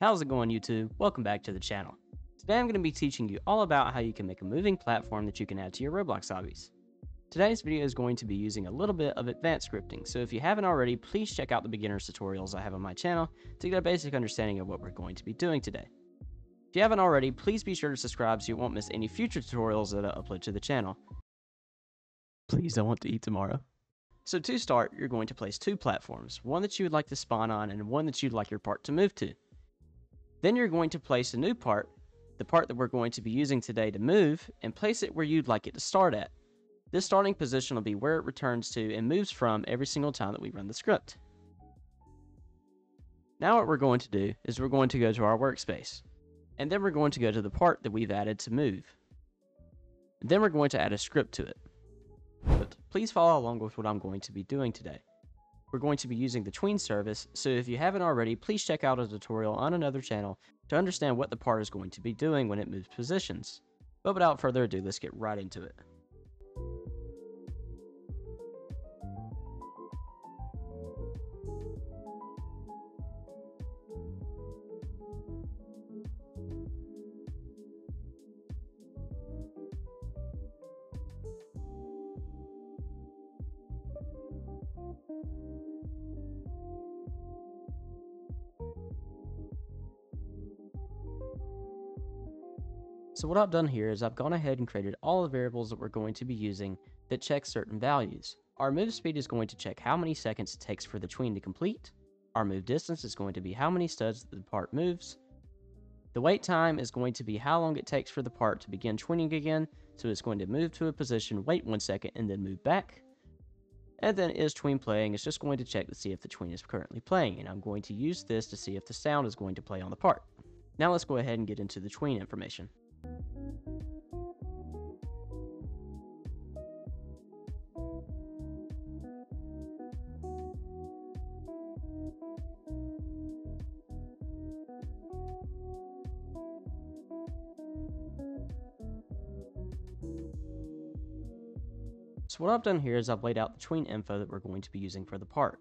How's it going, YouTube? Welcome back to the channel. Today I'm going to be teaching you all about how you can make a moving platform that you can add to your Roblox hobbies. Today's video is going to be using a little bit of advanced scripting, so if you haven't already, please check out the beginner's tutorials I have on my channel to get a basic understanding of what we're going to be doing today. If you haven't already, please be sure to subscribe so you won't miss any future tutorials that I upload to the channel. Please, I want to eat tomorrow. So to start, you're going to place two platforms, one that you would like to spawn on and one that you'd like your part to move to. Then you're going to place a new part, the part that we're going to be using today to move, and place it where you'd like it to start at. This starting position will be where it returns to and moves from every single time that we run the script. Now what we're going to do is we're going to go to our workspace, and then we're going to go to the part that we've added to move. And then we're going to add a script to it. But please follow along with what I'm going to be doing today. We're going to be using the Tween service, so if you haven't already, please check out a tutorial on another channel to understand what the part is going to be doing when it moves positions. But without further ado, let's get right into it. So what I've done here is I've gone ahead and created all the variables that we're going to be using that check certain values. Our move speed is going to check how many seconds it takes for the tween to complete. Our move distance is going to be how many studs the part moves. The wait time is going to be how long it takes for the part to begin tweening again. So it's going to move to a position, wait 1 second, and then move back. And then is tween playing? It's just going to check to see if the tween is currently playing. And I'm going to use this to see if the sound is going to play on the part. Now let's go ahead and get into the tween information. So what I've done here is I've laid out the tween info that we're going to be using for the part.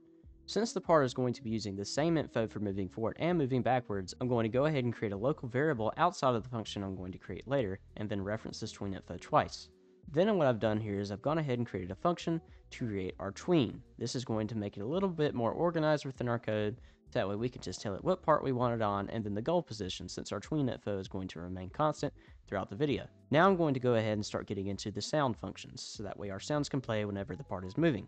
Since the part is going to be using the same info for moving forward and moving backwards, I'm going to go ahead and create a local variable outside of the function I'm going to create later, and then reference this tween info twice. Then what I've done here is I've gone ahead and created a function to create our tween. This is going to make it a little bit more organized within our code, so that way we can just tell it what part we want it on and then the goal position, since our tween info is going to remain constant throughout the video. Now I'm going to go ahead and start getting into the sound functions, so that way our sounds can play whenever the part is moving.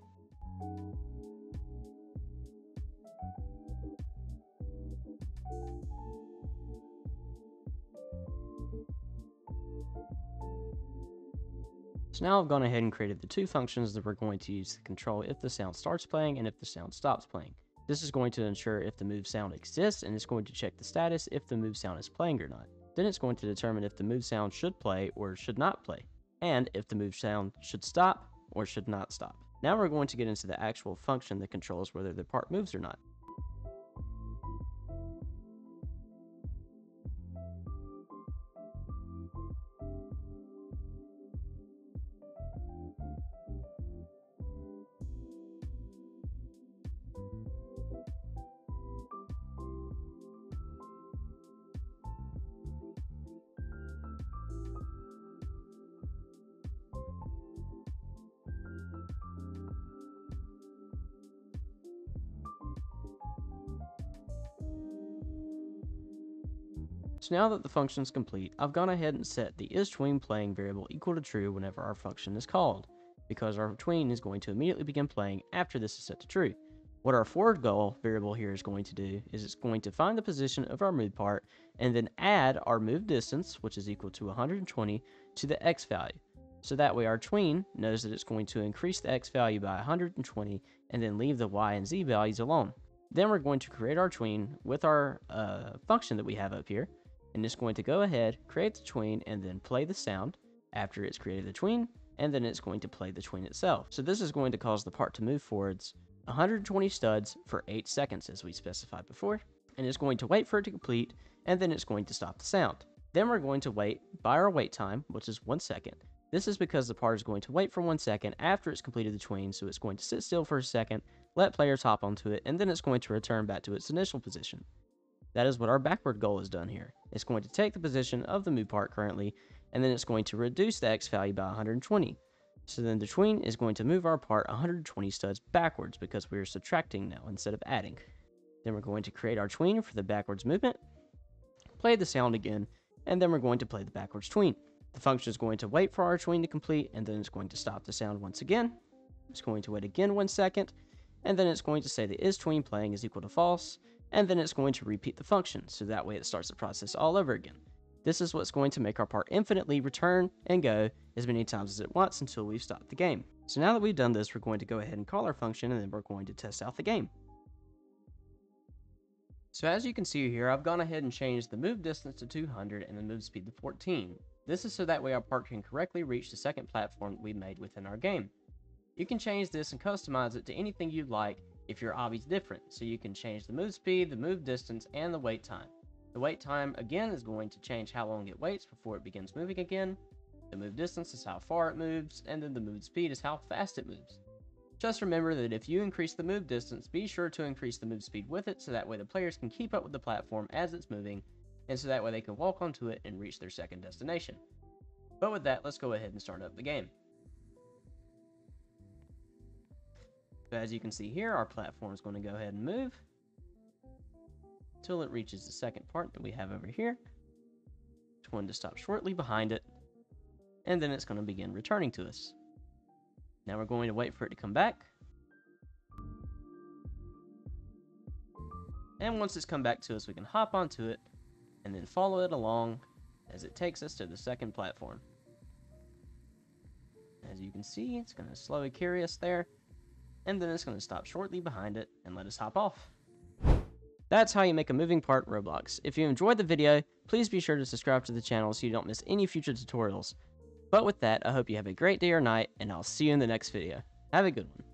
So now I've gone ahead and created the two functions that we're going to use to control if the sound starts playing and if the sound stops playing. This is going to ensure if the move sound exists, and it's going to check the status if the move sound is playing or not. Then it's going to determine if the move sound should play or should not play, and if the move sound should stop or should not stop. Now we're going to get into the actual function that controls whether the part moves or not. So now that the function is complete, I've gone ahead and set the isTweenPlaying variable equal to true whenever our function is called, because our tween is going to immediately begin playing after this is set to true. What our forward goal variable here is going to do is it's going to find the position of our move part and then add our move distance, which is equal to 120, to the x value. So that way our tween knows that it's going to increase the x value by 120 and then leave the y and z values alone. Then we're going to create our tween with our function that we have up here. And it's going to go ahead, create the tween, and then play the sound after it's created the tween, and then it's going to play the tween itself. So this is going to cause the part to move forwards 120 studs for 8 seconds as we specified before, and it's going to wait for it to complete, and then it's going to stop the sound. Then we're going to wait by our wait time, which is 1 second. This is because the part is going to wait for 1 second after it's completed the tween, so it's going to sit still for a second, let players hop onto it, and then it's going to return back to its initial position. That is what our backward goal has done here. It's going to take the position of the move part currently, and then it's going to reduce the X value by 120. So then the tween is going to move our part 120 studs backwards because we are subtracting now instead of adding. Then we're going to create our tween for the backwards movement, play the sound again, and then we're going to play the backwards tween. The function is going to wait for our tween to complete, and then it's going to stop the sound once again. It's going to wait again 1 second, and then it's going to say the isTween playing is equal to false, and then it's going to repeat the function, so that way it starts the process all over again. This is what's going to make our part infinitely return and go as many times as it wants until we've stopped the game. So now that we've done this, we're going to go ahead and call our function, and then we're going to test out the game. So as you can see here, I've gone ahead and changed the move distance to 200 and the move speed to 14. This is so that way our part can correctly reach the second platform we made within our game. You can change this and customize it to anything you'd like if your hobby's different, so you can change the move speed, the move distance, and the wait time. The wait time, again, is going to change how long it waits before it begins moving again. The move distance is how far it moves, and then the move speed is how fast it moves. Just remember that if you increase the move distance, be sure to increase the move speed with it, so that way the players can keep up with the platform as it's moving, and so that way they can walk onto it and reach their second destination. But with that, let's go ahead and start up the game. So as you can see here, our platform is going to go ahead and move until it reaches the second part that we have over here. It's going to stop shortly behind it, and then it's going to begin returning to us. Now we're going to wait for it to come back. And once it's come back to us, we can hop onto it and then follow it along as it takes us to the second platform. As you can see, it's going to slowly carry us there, and then it's going to stop shortly behind it and let us hop off. That's how you make a moving part in Roblox. If you enjoyed the video, please be sure to subscribe to the channel so you don't miss any future tutorials. But with that, I hope you have a great day or night, and I'll see you in the next video. Have a good one.